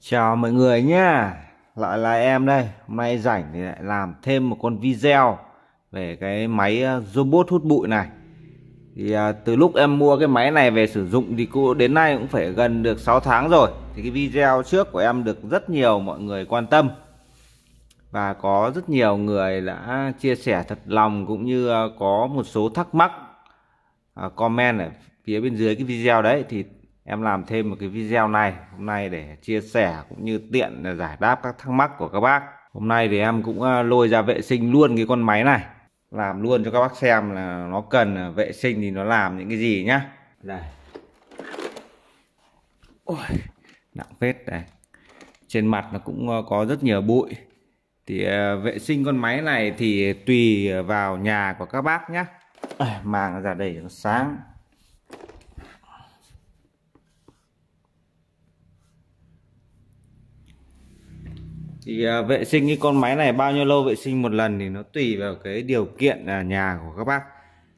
Chào mọi người nhá, lại là em đây. Hôm nay rảnh thì lại làm thêm một con video về cái máy robot hút bụi này. Thì từ lúc em mua cái máy này về sử dụng thì cô đến nay cũng phải gần được 6 tháng rồi. Thì cái video trước của em được rất nhiều mọi người quan tâm và có rất nhiều người đã chia sẻ thật lòng, cũng như có một số thắc mắc comment ở phía bên dưới cái video đấy. Thì em làm thêm một cái video này hôm nay để chia sẻ cũng như tiện giải đáp các thắc mắc của các bác. Hôm nay thì em cũng lôi ra vệ sinh luôn cái con máy này, làm luôn cho các bác xem là nó cần vệ sinh thì nó làm những cái gì nhá. Đây. Ôi, nặng phết này. Trên mặt nó cũng có rất nhiều bụi. Thì vệ sinh con máy này thì tùy vào nhà của các bác nhá. Màng ra đây nó sáng. Thì vệ sinh cái con máy này bao nhiêu lâu vệ sinh một lần thì nó tùy vào cái điều kiện nhà của các bác.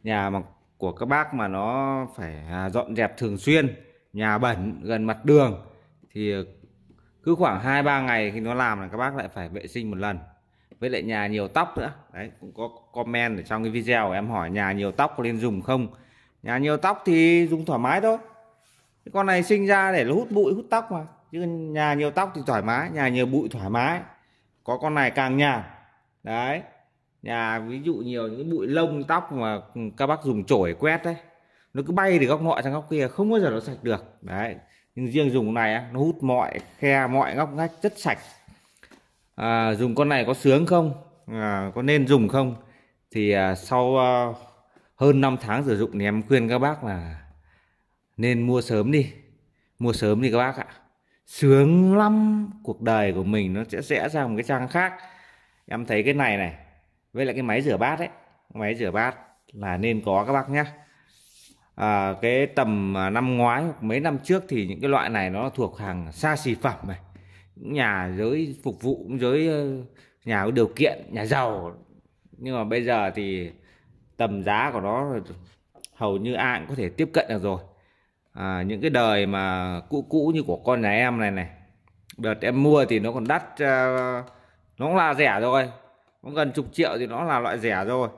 Nhà mà của các bác mà nó phải dọn dẹp thường xuyên, nhà bẩn gần mặt đường thì cứ khoảng 2-3 ngày khi nó làm là các bác lại phải vệ sinh một lần. Với lại nhà nhiều tóc nữa. Đấy, cũng có comment ở trong cái video em hỏi nhà nhiều tóc có nên dùng không? Nhà nhiều tóc thì dùng thoải mái thôi. Cái con này sinh ra để nó hút bụi, hút tóc mà. Chứ nhà nhiều tóc thì thoải mái, nhà nhiều bụi thoải mái. Có con này càng nhàn. Đấy. Nhà ví dụ nhiều những bụi lông tóc mà các bác dùng chổi quét đấy, nó cứ bay từ góc nọ sang góc kia, không bao giờ nó sạch được. Đấy. Nhưng riêng dùng con này nó hút mọi khe, mọi góc ngách rất sạch. Dùng con này có sướng không? Có nên dùng không? Thì sau hơn 5 tháng sử dụng thì em khuyên các bác là nên mua sớm đi. Mua sớm đi các bác ạ. Sướng lắm, cuộc đời của mình nó sẽ rẽ sang một cái trang khác. Em thấy cái này này, với lại cái máy rửa bát ấy, máy rửa bát là nên có các bác nhé. Cái tầm năm ngoái hoặc mấy năm trước thì những cái loại này nó thuộc hàng xa xỉ phẩm này, nhà giới phục vụ cũng giới nhà có điều kiện, nhà giàu. Nhưng mà bây giờ thì tầm giá của nó hầu như ai cũng có thể tiếp cận được rồi. Những cái đời mà cũ như của con nhà em này này, đợt em mua thì nó còn đắt, nó cũng là rẻ rồi, nó gần chục triệu thì nó là loại rẻ rồi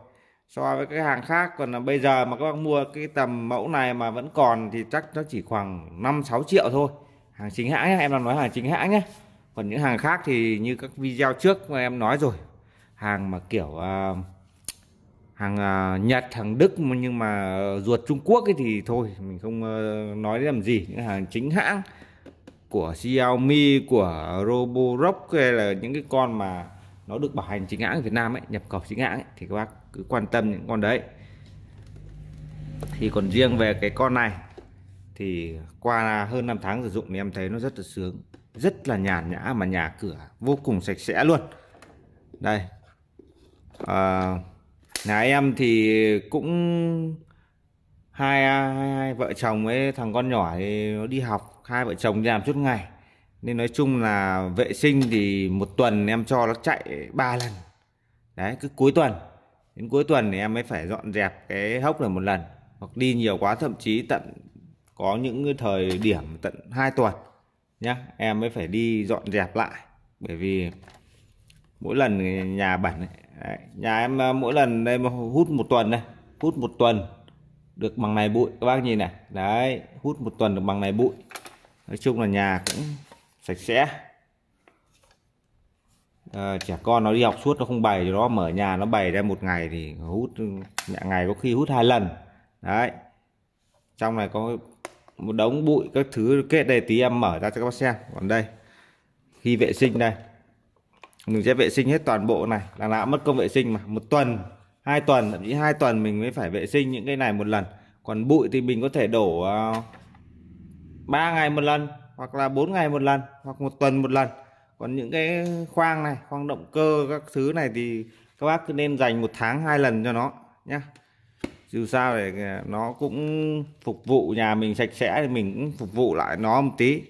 so với cái hàng khác. Còn là bây giờ mà các bác mua cái tầm mẫu này mà vẫn còn thì chắc nó chỉ khoảng 5-6 triệu thôi, hàng chính hãng nhé. Em đang nói hàng chính hãng nhé. Còn những hàng khác thì như các video trước mà em nói rồi, hàng mà kiểu hàng Nhật, hàng Đức nhưng mà ruột Trung Quốc ấy thì thôi mình không nói đến làm gì. Những hàng chính hãng của Xiaomi, của Roborock hay là những cái con mà nó được bảo hành chính hãng ở Việt Nam ấy, nhập khẩu chính hãng ấy, thì các bác cứ quan tâm những con đấy. Thì còn riêng về cái con này thì qua hơn 5 tháng sử dụng thì em thấy nó rất là sướng, rất là nhàn nhã mà nhà cửa vô cùng sạch sẽ luôn. Đây. Nhà em thì cũng hai vợ chồng ấy, thằng con nhỏ thì nó đi học, hai vợ chồng đi làm suốt ngày. Nên nói chung là vệ sinh thì một tuần em cho nó chạy 3 lần. Đấy, cứ cuối tuần. Đến cuối tuần thì em mới phải dọn dẹp cái hốc này một lần. Hoặc đi nhiều quá, thậm chí tận có những thời điểm tận 2 tuần nhá, em mới phải đi dọn dẹp lại. Bởi vì mỗi lần nhà bẩn ấy. Đấy, nhà em mỗi lần đây mà hút một tuần này, hút một tuần được bằng này bụi, các bác nhìn này. Đấy, hút một tuần được bằng này bụi. Nói chung là nhà cũng sạch sẽ. Trẻ con nó đi học suốt nó không bày cho nó, mở nhà nó bày ra một ngày thì hút ngày có khi hút 2 lần. Đấy. Trong này có một đống bụi các thứ kết đây, tí em mở ra cho các bác xem. Còn đây, khi vệ sinh đây, mình sẽ vệ sinh hết toàn bộ này là mất công vệ sinh mà. Một tuần, 2 tuần, thậm chí 2 tuần mình mới phải vệ sinh những cái này một lần. Còn bụi thì mình có thể đổ 3 ngày một lần, hoặc là 4 ngày một lần, hoặc một tuần một lần. Còn những cái khoang này, khoang động cơ các thứ này thì các bác cứ nên dành 1 tháng 2 lần cho nó nhé. Dù sao để nó cũng phục vụ nhà mình sạch sẽ thì mình cũng phục vụ lại nó một tí,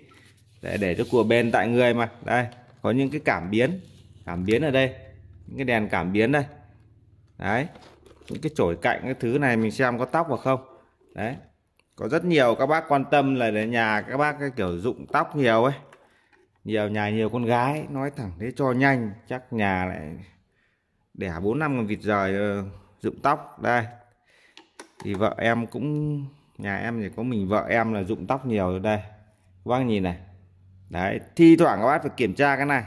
để cho của bên tại người mà. Đây, có những cái cảm biến ở đây, những cái đèn cảm biến đây. Đấy, những cái chổi cạnh cái thứ này mình xem có tóc hoặc không. Đấy, có rất nhiều các bác quan tâm là nhà các bác cái kiểu dụng tóc nhiều ấy, Nhiều nhà nhiều con gái, nói thẳng thế cho nhanh, chắc nhà lại đẻ 4-5 con vịt giời rụng tóc. Đây thì vợ em cũng, nhà em thì có mình vợ em là rụng tóc nhiều rồi. Đây các bác nhìn này, đấy thi thoảng các bác phải kiểm tra cái này,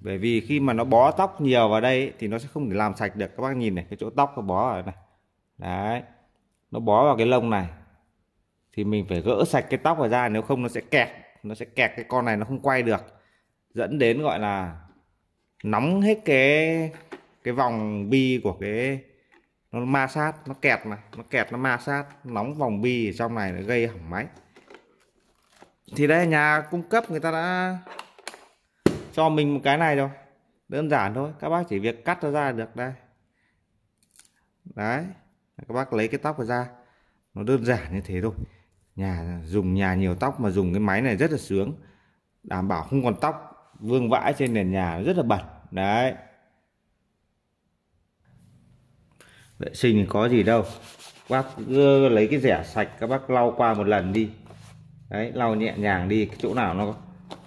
bởi vì khi mà nó bó tóc nhiều vào đây thì nó sẽ không thể làm sạch được. Các bác nhìn này, cái chỗ tóc nó bó ở này, đấy nó bó vào cái lông này thì mình phải gỡ sạch cái tóc ra, nếu không nó sẽ kẹt, cái con này nó không quay được, dẫn đến gọi là nóng hết cái vòng bi của cái, nó ma sát, nó kẹt mà, nó kẹt nó ma sát, nóng vòng bi ở trong này nó gây hỏng máy. Thì đây nhà cung cấp người ta đã cho mình một cái này rồi, đơn giản thôi, các bác chỉ việc cắt nó ra được đây. Đấy, các bác lấy cái tóc ra, nó đơn giản như thế thôi. Nhà dùng, nhà nhiều tóc mà dùng cái máy này rất là sướng, đảm bảo không còn tóc vương vãi trên nền nhà, rất là bẩn. Đấy, vệ sinh thì có gì đâu, bác cứ lấy cái rẻ sạch các bác lau qua một lần đi, đấy lau nhẹ nhàng đi, cái chỗ nào nó,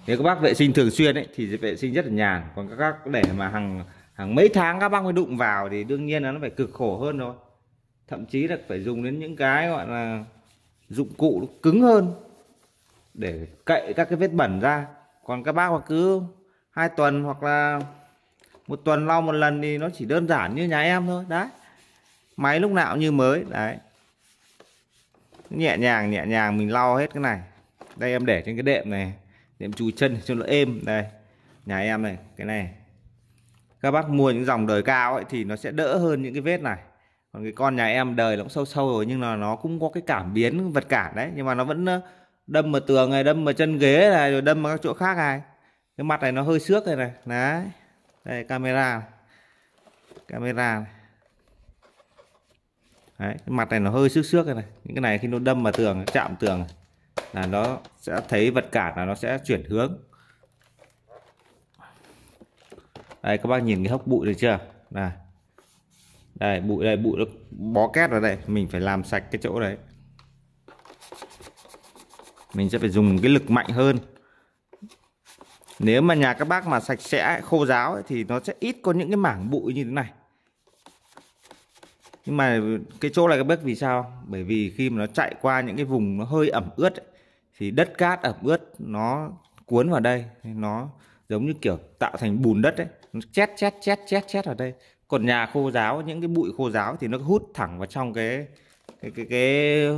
nếu các bác vệ sinh thường xuyên ấy thì vệ sinh rất là nhàn, còn các bác để mà hàng mấy tháng các bác mới đụng vào thì đương nhiên là nó phải cực khổ hơn rồi, thậm chí là phải dùng đến những cái gọi là dụng cụ nó cứng hơn để cậy các cái vết bẩn ra. Còn các bác mà cứ 2 tuần hoặc là 1 tuần lau một lần thì nó chỉ đơn giản như nhà em thôi. Đấy, máy lúc nào cũng như mới. Đấy, nhẹ nhàng mình lau hết cái này. Đây em để trên cái đệm này, đệm chùi chân cho nó êm. Đây nhà em này, cái này các bác mua những dòng đời cao ấy thì nó sẽ đỡ hơn những cái vết này. Còn cái con nhà em đời nó cũng sâu sâu rồi, nhưng là nó cũng có cái cảm biến vật cản đấy, nhưng mà nó vẫn đâm vào tường này, đâm vào chân ghế này, rồi đâm vào các chỗ khác này. Cái mặt này nó hơi xước này này. Đấy, đây camera này. Này. Đấy, cái mặt này nó hơi xước này này. Những cái này khi nó đâm vào tường, chạm tường này, là nó sẽ thấy vật cản, là nó sẽ chuyển hướng. Đây các bác nhìn cái hốc bụi được chưa? Này. Đây bụi, nó bó két vào đây, mình phải làm sạch cái chỗ đấy. Mình sẽ phải dùng cái lực mạnh hơn. Nếu mà nhà các bác mà sạch sẽ, khô ráo thì nó sẽ ít có những cái mảng bụi như thế này. Nhưng mà cái chỗ này các bác vì sao? Bởi vì khi mà nó chạy qua những cái vùng nó hơi ẩm ướt ấy, thì đất cát ẩm ướt nó cuốn vào đây, nó giống như kiểu tạo thành bùn đất ấy, nó chét vào đây. Còn nhà khô ráo, những cái bụi khô ráo thì nó hút thẳng vào trong cái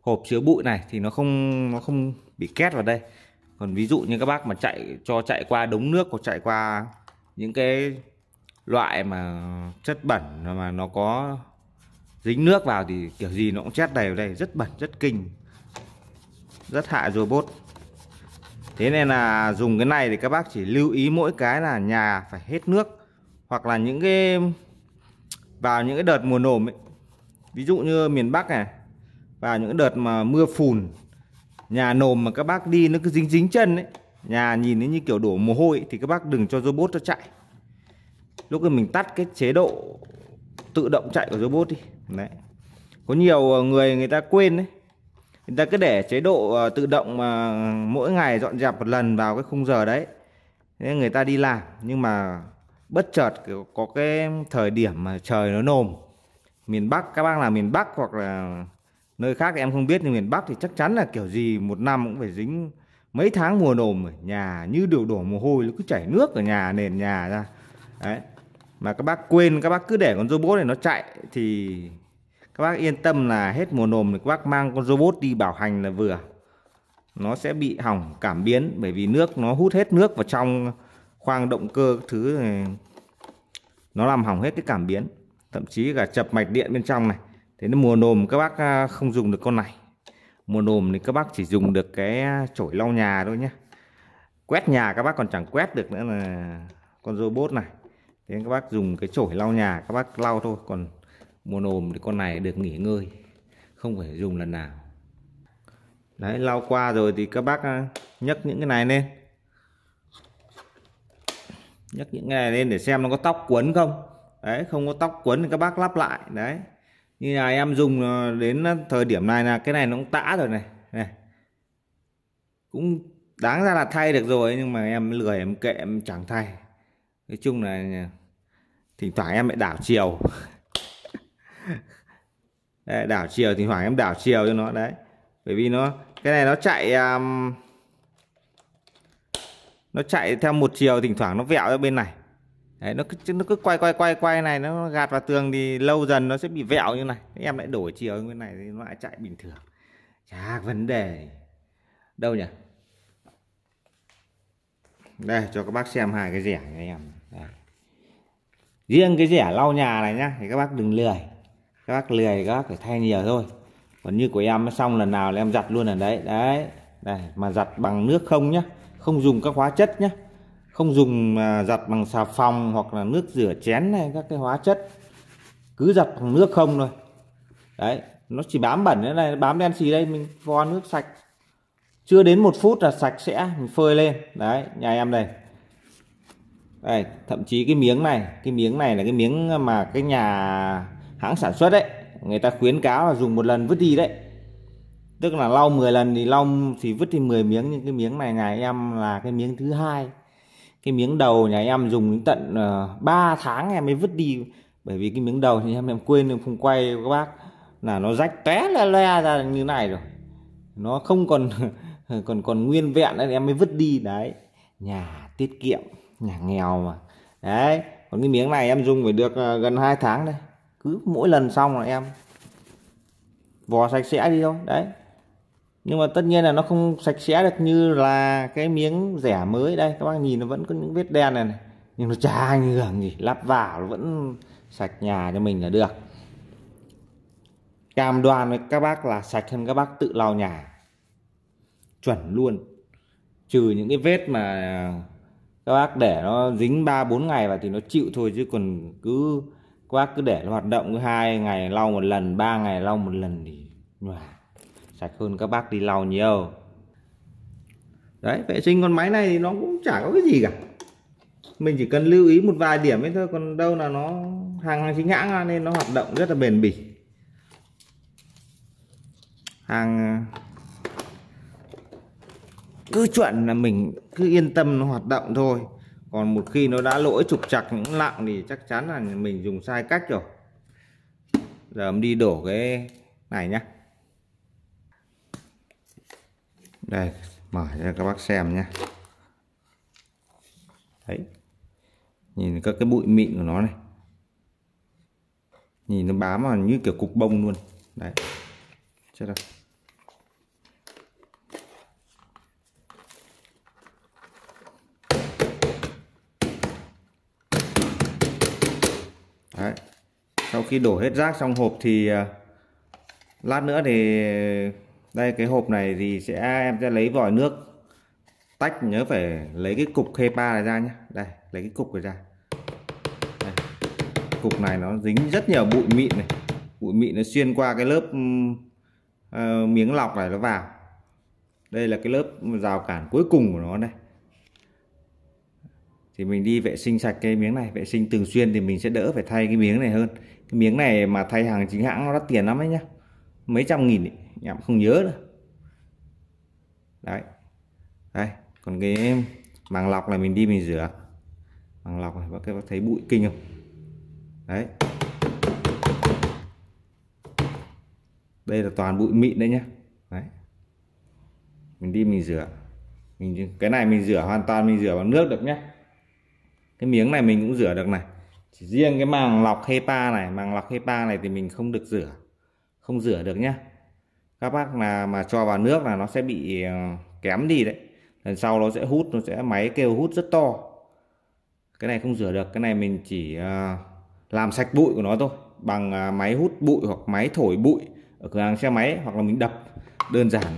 hộp chứa bụi này thì nó không bị két vào đây. Còn ví dụ như các bác mà chạy qua đống nước, hoặc chạy qua những cái loại mà chất bẩn mà nó có dính nước vào thì kiểu gì nó cũng chét đầy vào đây, rất bẩn, rất kinh, rất hại robot. Thế nên là dùng cái này thì các bác chỉ lưu ý mỗi cái là nhà phải hết nước, hoặc là những cái vào những cái đợt mùa nồm ấy, ví dụ như miền Bắc này, vào những đợt mà mưa phùn, nhà nồm mà các bác đi nó cứ dính chân ấy, nhà nhìn nó như kiểu đổ mồ hôi ấy, thì các bác đừng cho robot nó chạy. Lúc mình tắt cái chế độ tự động chạy của robot đi. Đấy, có nhiều người người ta quên đấy, người ta cứ để chế độ tự động mà mỗi ngày dọn dẹp một lần vào cái khung giờ đấy. Thế người ta đi làm, nhưng mà bất chợt có cái thời điểm mà trời nó nồm, miền Bắc, các bác là miền Bắc hoặc là nơi khác thì em không biết, nhưng miền Bắc thì chắc chắn là kiểu gì một năm cũng phải dính mấy tháng mùa nồm, nhà như đều đổ mồ hôi, nó cứ chảy nước ở nhà, nền nhà ra. Đấy, mà các bác quên, các bác cứ để con robot này nó chạy thì các bác yên tâm là hết mùa nồm thì các bác mang con robot đi bảo hành là vừa. Nó sẽ bị hỏng cảm biến, bởi vì nước nó hút hết nước vào trong khoang động cơ, cái thứ này nó làm hỏng hết cái cảm biến, thậm chí cả chập mạch điện bên trong này. Thế nên mùa nồm các bác không dùng được con này. Mùa nồm thì các bác chỉ dùng được cái chổi lau nhà thôi nhé. Quét nhà các bác còn chẳng quét được nữa là con robot này. Thế nên các bác dùng cái chổi lau nhà các bác lau thôi. Còn mùa nồm thì con này được nghỉ ngơi, không phải dùng lần nào. Đấy, lau qua rồi thì các bác nhấc những cái này lên, nhấc những cái này lên để xem nó có tóc quấn không. Đấy, không có tóc quấn thì các bác lắp lại. Đấy, như là em dùng đến thời điểm này là cái này nó cũng tã rồi này, này. Cũng Đáng ra là thay được rồi, nhưng mà em lười, em kệ, em chẳng thay. Nói chung là thỉnh thoảng em lại đảo chiều. Đấy, đảo chiều, thỉnh thoảng em đảo chiều cho nó đấy. Bởi vì nó, cái này nó chạy nó chạy theo một chiều, thỉnh thoảng nó vẹo ra bên này. Đấy, nó cứ quay này, nó gạt vào tường thì lâu dần nó sẽ bị vẹo như này. Em lại đổi chiều bên này thì nó lại chạy bình thường. Chả vấn đề đâu nhỉ. Đây cho các bác xem hai cái rẻ này em. Đây. Riêng cái rẻ lau nhà này nhá, thì các bác đừng lười. Các bác lười thì các bác phải thay nhiều thôi. Còn như của em xong lần nào là em giặt luôn ở đấy. Đấy, đây mà giặt bằng nước không nhá, không dùng các hóa chất nhá. Không dùng giặt bằng xà phòng hoặc là nước rửa chén hay các cái hóa chất. Cứ giặt bằng nước không thôi. Đấy, nó chỉ bám bẩn thế này, bám đen xì đây, mình vo nước sạch. Chưa đến 1 phút là sạch sẽ, mình phơi lên. Đấy, nhà em đây. Đây, thậm chí cái miếng này là cái miếng mà cái nhà hãng sản xuất đấy, người ta khuyến cáo là dùng một lần vứt đi đấy. Tức là lau 10 lần thì lau thì vứt đi 10 miếng, nhưng cái miếng này nhà em là cái miếng thứ hai. Cái miếng đầu nhà em dùng đến tận 3 tháng em mới vứt đi, bởi vì cái miếng đầu thì em quên, em không quay các bác, là nó rách té le ra như này rồi. Nó không còn còn nguyên vẹn đấy, em mới vứt đi đấy. Nhà tiết kiệm, nhà nghèo mà. Đấy, còn cái miếng này em dùng phải được gần 2 tháng đây. Cứ mỗi lần xong là em vò sạch sẽ đi thôi, đấy. Nhưng mà tất nhiên là nó không sạch sẽ được như là cái miếng rẻ mới đây. Các bác nhìn nó vẫn có những vết đen này, này. Nhưng nó chả ảnh hưởng gì, lắp vào nó vẫn sạch nhà cho mình là được. Cam đoan với các bác là sạch hơn các bác tự lau nhà. Chuẩn luôn. Trừ những cái vết mà các bác để nó dính 3-4 ngày vào thì nó chịu thôi, chứ còn cứ các bác cứ để nó hoạt động 2 ngày lau một lần, 3 ngày lau một lần thì sạch hơn các bác đi lau nhiều. Đấy, vệ sinh con máy này thì nó cũng chả có cái gì cả. Mình chỉ cần lưu ý một vài điểm ấy thôi, còn đâu là nó hàng chính hãng nên nó hoạt động rất là bền bỉ. Hàng cứ chuẩn là mình cứ yên tâm nó hoạt động thôi. Còn một khi nó đã lỗi trục trặc những lạng thì chắc chắn là mình dùng sai cách rồi. Giờ em đi đổ cái này nhá. Đây, mở cho các bác xem nhá. Đấy. Nhìn các cái bụi mịn của nó này. Nhìn nó bám vào như kiểu cục bông luôn. Đấy. Chết rồi. Đấy. Sau khi đổ hết rác xong hộp thì lát nữa thì đây cái hộp này thì em sẽ lấy vòi nước tách, nhớ phải lấy cái cục HEPA này ra nhé. Đây, lấy cái cục này ra. Đây. Cục này nó dính rất nhiều bụi mịn này. Bụi mịn nó xuyên qua cái lớp miếng lọc này nó vào. Đây là cái lớp rào cản cuối cùng của nó đây. Thì mình đi vệ sinh sạch cái miếng này, vệ sinh thường xuyên thì mình sẽ đỡ phải thay cái miếng này hơn. Cái miếng này mà thay hàng chính hãng nó đắt tiền lắm ấy nhá. Mấy trăm nghìn ấy. Em không nhớ nữa. Đấy. Đây, còn cái màng lọc này mình đi mình rửa. Màng lọc này các bác thấy bụi kinh không? Đấy. Đây là toàn bụi mịn đấy nhá. Đấy. Mình đi mình rửa. Cái này mình rửa hoàn toàn, mình rửa bằng nước được nhá. Cái miếng này mình cũng rửa được này. Chỉ riêng cái màng lọc HEPA này, màng lọc HEPA này thì mình không được rửa. Không rửa được nhá. Các bác mà cho vào nước là nó sẽ bị kém đi đấy. Lần sau nó sẽ hút, nó sẽ máy kêu hút rất to. Cái này không rửa được, cái này mình chỉ làm sạch bụi của nó thôi bằng máy hút bụi hoặc máy thổi bụi ở cửa hàng xe máy, hoặc là mình đập đơn giản.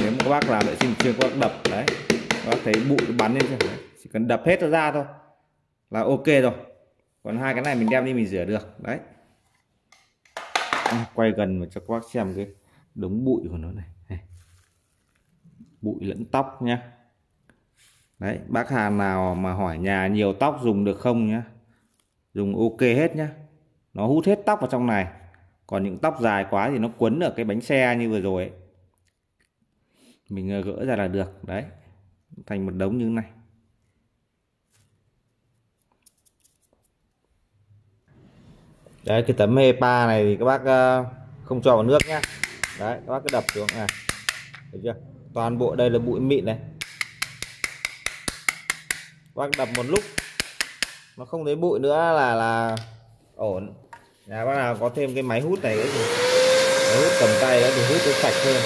Nếu các bác làm vệ sinh chuyên các bác đập đấy, các bác thấy bụi bắn lên chỉ cần đập hết nó ra thôi là ok rồi. Còn hai cái này mình đem đi mình rửa được đấy. Quay gần mà cho các bác xem cái đống bụi của nó này, bụi lẫn tóc nhá. Đấy, bác Hàn nào mà hỏi nhà nhiều tóc dùng được không nhá, dùng ok hết nhá. Nó hút hết tóc vào trong này, còn những tóc dài quá thì nó quấn ở cái bánh xe như vừa rồi ấy. mình gỡ ra là được đấy, thành một đống như thế này. Đấy, cái tấm HEPA này thì các bác không cho vào nước nhá. Đấy, các bác cứ đập xuống này, được chưa? Toàn bộ đây là bụi mịn này. Các bác đập một lúc nó không thấy bụi nữa là ổn. Nhà bác nào có thêm cái máy hút này nữa thì máy hút cầm tay đó thì hút cho sạch hơn.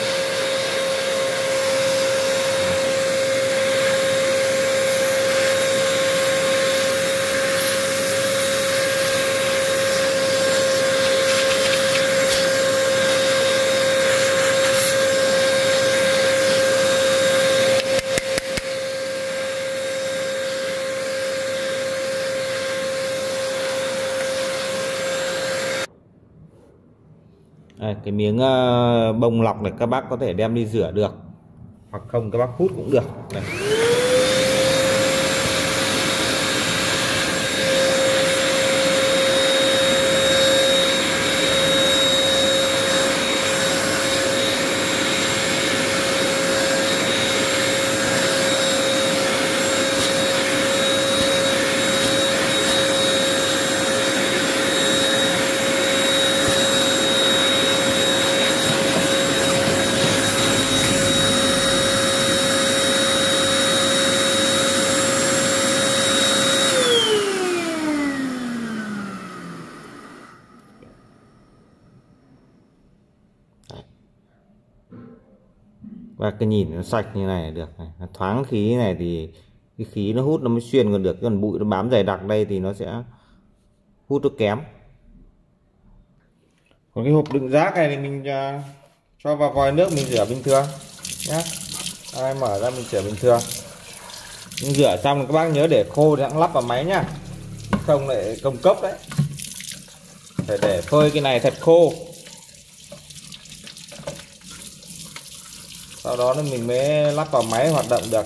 Đây, cái miếng bông lọc này các bác có thể đem đi rửa được, hoặc không các bác hút cũng được. Đây. Và cái nhìn nó sạch như này là được này. Thoáng khí này thì cái khí nó hút nó mới xuyên còn được, còn bụi nó bám dày đặc đây thì nó sẽ hút nó kém. Còn cái hộp đựng rác này thì mình cho vào vòi nước mình rửa bình thường nhé. Ai mở ra mình rửa bình thường. Mình rửa xong các bác nhớ để khô thì hãng lắp vào máy nhá, không lại công cốc đấy. Phải để phơi cái này thật khô, sau đó mình mới lắp vào máy hoạt động được.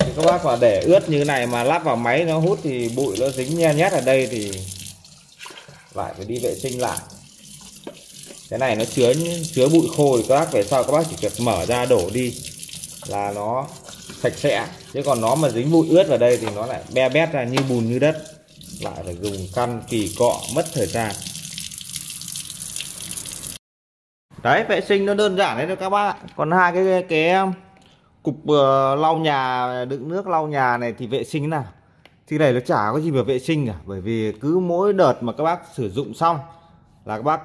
Thì các bác mà để ướt như thế này mà lắp vào máy nó hút thì bụi nó dính nhe nhét ở đây thì lại phải đi vệ sinh lại. Cái này nó chứa bụi khô thì các bác về sau các bác chỉ việc mở ra đổ đi là nó sạch sẽ. Chứ còn nó mà dính bụi ướt vào đây thì nó lại be bét ra như bùn như đất, lại phải dùng khăn kỳ cọ mất thời gian. Đấy, vệ sinh nó đơn giản đấy thôi các bác. Còn hai cái cục lau nhà, đựng nước lau nhà này thì vệ sinh nào thì này nó chả có gì mà vệ sinh cả, bởi vì cứ mỗi đợt mà các bác sử dụng xong là các bác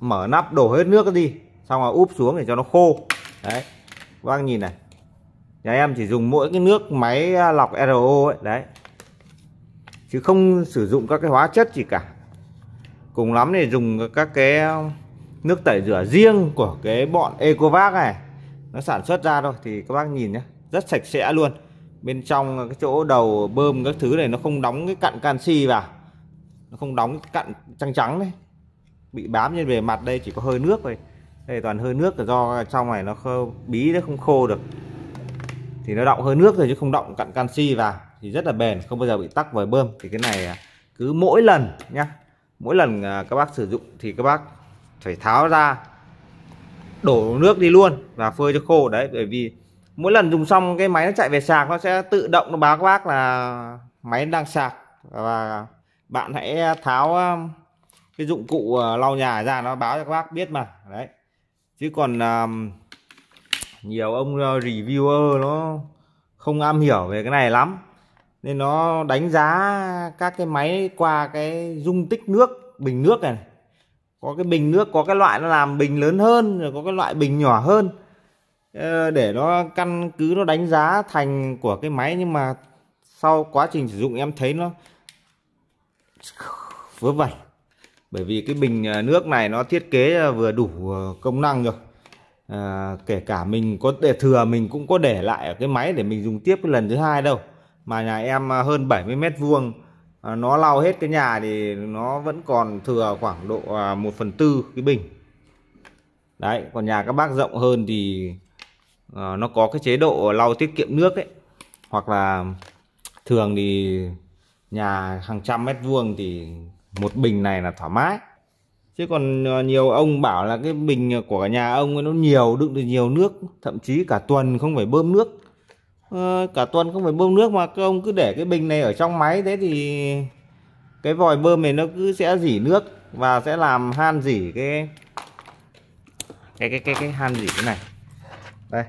mở nắp đổ hết nước đi, xong rồi úp xuống để cho nó khô. Đấy, các bác nhìn này, nhà em chỉ dùng mỗi cái nước máy lọc RO ấy, đấy, chứ không sử dụng các cái hóa chất gì cả. Cùng lắm thì dùng các cái nước tẩy rửa riêng của cái bọn Ecovacs này nó sản xuất ra thôi. Thì các bác nhìn nhé, rất sạch sẽ luôn. Bên trong cái chỗ đầu bơm các thứ này nó không đóng cái cặn canxi vào, nó không đóng cái cặn trắng trắng đấy bị bám trên bề mặt, đây chỉ có hơi nước thôi. Đây toàn hơi nước là do trong này nó bí nó không khô được thì nó đọng hơi nước rồi chứ không đọng cặn canxi vào, thì rất là bền, không bao giờ bị tắc vòi bơm. Thì cái này cứ mỗi lần nhá, mỗi lần các bác sử dụng thì các bác phải tháo ra đổ nước đi luôn và phơi cho khô. Đấy, bởi vì mỗi lần dùng xong cái máy nó chạy về sạc, nó sẽ tự động nó báo các bác là máy đang sạc và bạn hãy tháo cái dụng cụ lau nhà ra, nó báo cho các bác biết mà. Đấy, chứ còn nhiều ông reviewer nó không am hiểu về cái này lắm nên nó đánh giá các cái máy qua cái dung tích nước, bình nước này. Có cái bình nước, có cái loại nó làm bình lớn hơn, rồi có cái loại bình nhỏ hơn, để nó căn cứ nó đánh giá thành của cái máy. Nhưng mà sau quá trình sử dụng em thấy nó vớ vẩn, bởi vì cái bình nước này nó thiết kế vừa đủ công năng rồi, kể cả mình có để thừa mình cũng có để lại ở cái máy để mình dùng tiếp cái lần thứ hai đâu. Mà nhà em hơn 70 mét vuông, nó lau hết cái nhà thì nó vẫn còn thừa khoảng độ 1/4 cái bình. Đấy, còn nhà các bác rộng hơn thì nó có cái chế độ lau tiết kiệm nước ấy. Hoặc là thường thì nhà hàng trăm mét vuông thì một bình này là thoải mái. Chứ còn nhiều ông bảo là cái bình của nhà ông nó nhiều, đựng được nhiều nước, thậm chí cả tuần không phải bơm nước. Cả tuần không phải bơm nước mà các ông cứ để cái bình này ở trong máy, thế thì cái vòi bơm này nó cứ sẽ rỉ nước và sẽ làm han rỉ cái han rỉ cái này. Đây.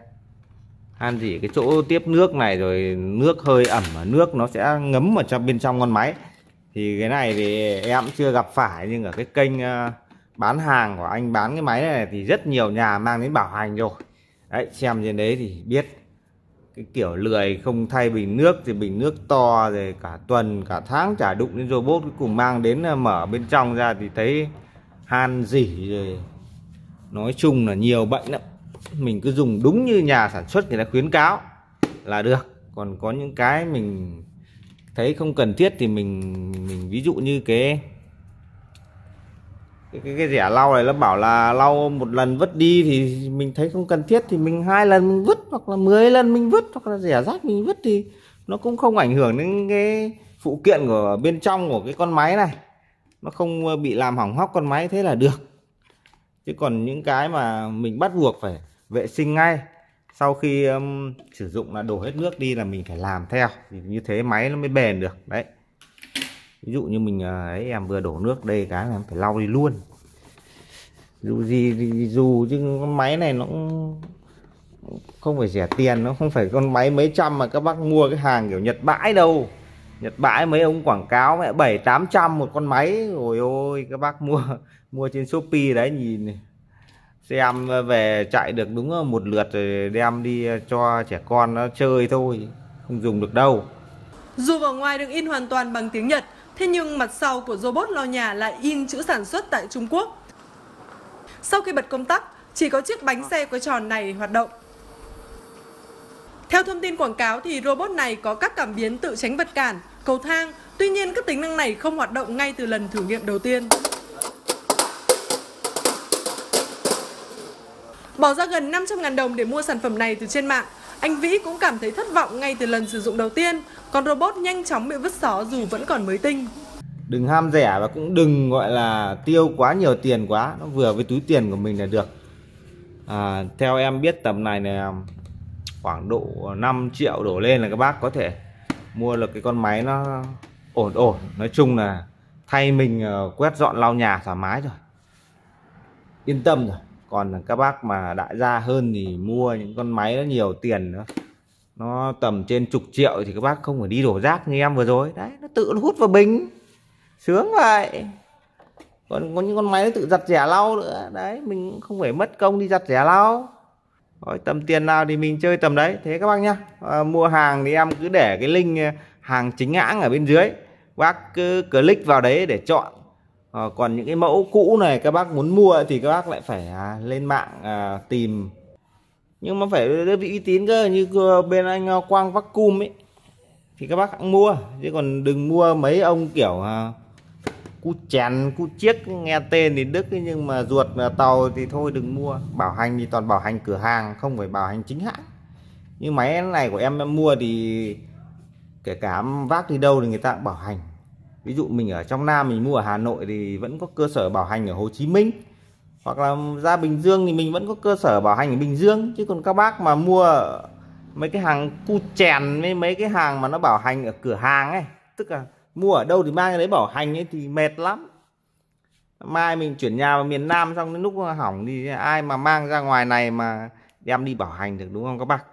Han rỉ cái chỗ tiếp nước này, rồi nước hơi ẩm và nước nó sẽ ngấm vào trong bên trong con máy. Thì cái này thì em cũng chưa gặp phải, nhưng ở cái kênh bán hàng của anh bán cái máy này thì rất nhiều nhà mang đến bảo hành rồi. Đấy, xem trên đấy thì biết cái kiểu lười không thay bình nước, thì bình nước to rồi cả tuần cả tháng chả đụng đến robot, cuối cùng mang đến mở bên trong ra thì thấy han rỉ rồi. Nói chung là nhiều bệnh lắm. Mình cứ dùng đúng như nhà sản xuất người ta khuyến cáo là được. Còn có những cái mình thấy không cần thiết thì mình ví dụ như cái rẻ lau này nó bảo là lau một lần vứt đi, thì mình thấy không cần thiết thì mình 2 lần mình vứt, hoặc là 10 lần mình vứt, hoặc là rẻ rác mình vứt, thì nó cũng không ảnh hưởng đến cái phụ kiện của bên trong của cái con máy này, nó không bị làm hỏng hóc con máy, thế là được. Chứ còn những cái mà mình bắt buộc phải vệ sinh ngay sau khi sử dụng là đổ hết nước đi là mình phải làm theo, thì như thế máy nó mới bền được. Đấy, ví dụ như mình ấy, em vừa đổ nước đây cái là em phải lau đi luôn, dù gì thì dù, chứ con máy này nó cũng không phải rẻ tiền, nó không phải con máy mấy trăm mà các bác mua cái hàng kiểu Nhật bãi đâu. Nhật bãi mấy ông quảng cáo mẹ 700-800 một con máy, rồi ôi các bác mua trên Shopee đấy, nhìn này, xem về chạy được đúng một lượt rồi đem đi cho trẻ con nó chơi thôi, không dùng được đâu. Dù ở ngoài được in hoàn toàn bằng tiếng Nhật, thế nhưng mặt sau của robot lau nhà lại in chữ sản xuất tại Trung Quốc. Sau khi bật công tắc, chỉ có chiếc bánh xe quay tròn này hoạt động. Theo thông tin quảng cáo thì robot này có các cảm biến tự tránh vật cản, cầu thang, tuy nhiên các tính năng này không hoạt động ngay từ lần thử nghiệm đầu tiên. Bỏ ra gần 500.000 đồng để mua sản phẩm này từ trên mạng, anh Vĩ cũng cảm thấy thất vọng ngay từ lần sử dụng đầu tiên, còn robot nhanh chóng bị vứt xó dù vẫn còn mới tinh. Đừng ham rẻ và cũng đừng gọi là tiêu quá nhiều tiền quá, nó vừa với túi tiền của mình là được. Theo em biết tầm này là khoảng độ 5 triệu đổ lên là các bác có thể mua được cái con máy nó ổn ổn. Nói chung là thay mình quét dọn lau nhà thoải mái rồi, yên tâm rồi. Còn các bác mà đại gia hơn thì mua những con máy nó nhiều tiền nữa, nó tầm trên chục triệu thì các bác không phải đi đổ rác như em vừa rồi. Đấy, nó tự hút vào bình, sướng vậy. Còn có những con máy nó tự giặt giẻ lau nữa. Đấy, mình cũng không phải mất công đi giặt giẻ lau. Rồi, tầm tiền nào thì mình chơi tầm đấy. Thế các bác nhá, mua hàng thì em cứ để cái link hàng chính hãng ở bên dưới. Bác cứ click vào đấy để chọn. Còn những cái mẫu cũ này các bác muốn mua thì các bác lại phải lên mạng tìm, nhưng mà phải đơn vị uy tín cơ, như bên anh Quang Vacuum ấy thì các bác cũng mua, chứ còn đừng mua mấy ông kiểu cu chèn cu chiếc, nghe tên thì Đức ấy, nhưng mà ruột tàu thì thôi đừng mua. Bảo hành thì toàn bảo hành cửa hàng, không phải bảo hành chính hãng. Như máy này của em mua thì kể cả vác đi đâu thì người ta cũng bảo hành. Ví dụ mình ở trong Nam mình mua ở Hà Nội thì vẫn có cơ sở bảo hành ở Hồ Chí Minh, hoặc là ra Bình Dương thì mình vẫn có cơ sở bảo hành ở Bình Dương. Chứ còn các bác mà mua mấy cái hàng cu chèn với mấy cái hàng mà nó bảo hành ở cửa hàng ấy, tức là mua ở đâu thì mang cái đấy bảo hành ấy thì mệt lắm. Mai mình chuyển nhà vào miền Nam xong đến lúc hỏng thì ai mà mang ra ngoài này mà đem đi bảo hành được, đúng không các bác?